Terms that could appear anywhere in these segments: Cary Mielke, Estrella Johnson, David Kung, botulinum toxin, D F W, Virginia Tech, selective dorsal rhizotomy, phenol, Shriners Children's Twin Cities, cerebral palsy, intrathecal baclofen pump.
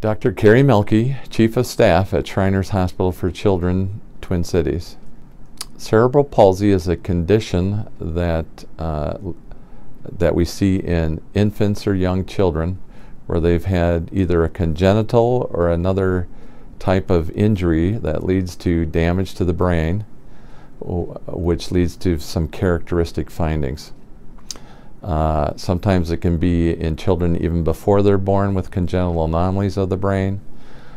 Dr. Cary Mielke, Chief of Staff at Shriners Hospital for Children, Twin Cities. Cerebral palsy is a condition that, we see in infants or young children where they've had either a congenital or another type of injury that leads to damage to the brain, which leads to some characteristic findings. Sometimes it can be in children even before they're born with congenital anomalies of the brain.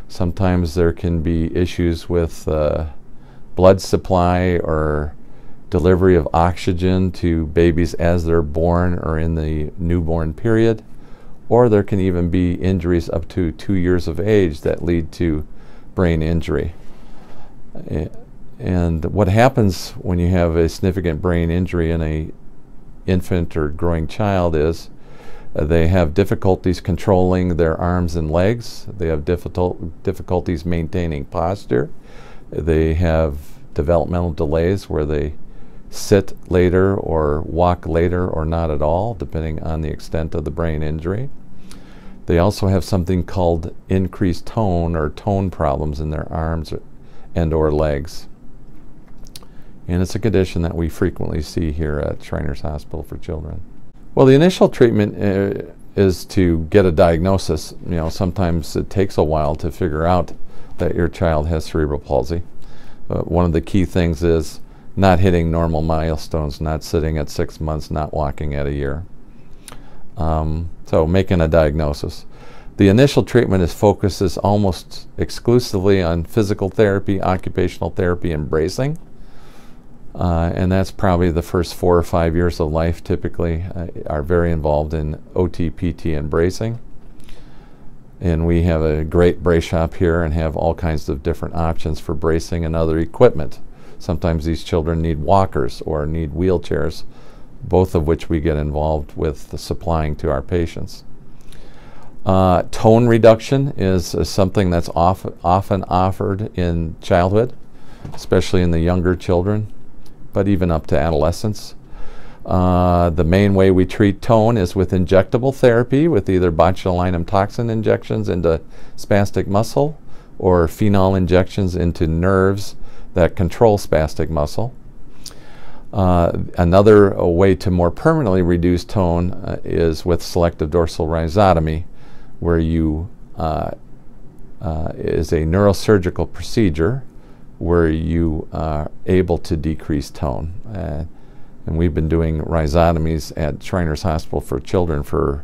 Sometimes there can be issues with blood supply or delivery of oxygen to babies as they're born or in the newborn period. Or there can even be injuries up to 2 years of age that lead to brain injury. And what happens when you have a significant brain injury in a infant or growing child is they have difficulties controlling their arms and legs. They have difficulties maintaining posture. They have developmental delays where they sit later or walk later or not at all, depending on the extent of the brain injury. They also have something called increased tone or tone problems in their arms and or legs. And it's a condition that we frequently see here at Shriners Hospital for Children. Well, the initial treatment is to get a diagnosis. You know, sometimes it takes a while to figure out that your child has cerebral palsy. One of the key things is not hitting normal milestones, not sitting at 6 months, not walking at a year. So making a diagnosis. The initial treatment focuses almost exclusively on physical therapy, occupational therapy, and bracing. And that's probably the first 4 or 5 years of life typically are very involved in OT, PT, and bracing. And we have a great brace shop here and have all kinds of different options for bracing and other equipment. Sometimes these children need walkers or need wheelchairs, both of which we get involved with the supplying to our patients. Tone reduction is something that's often offered in childhood, especially in the younger children, but even up to adolescence. The main way we treat tone is with injectable therapy with either botulinum toxin injections into spastic muscle or phenol injections into nerves that control spastic muscle. Another way to more permanently reduce tone is with selective dorsal rhizotomy, where you is a neurosurgical procedure where you are able to decrease tone. And we've been doing rhizotomies at Shriners Hospital for Children for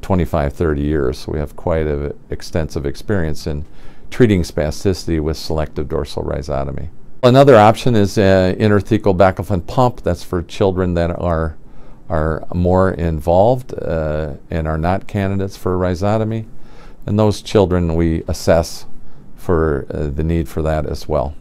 25, 30 years. So we have quite an extensive experience in treating spasticity with selective dorsal rhizotomy. Another option is intrathecal baclofen pump. That's for children that are more involved and are not candidates for rhizotomy. And those children we assess for the need for that as well.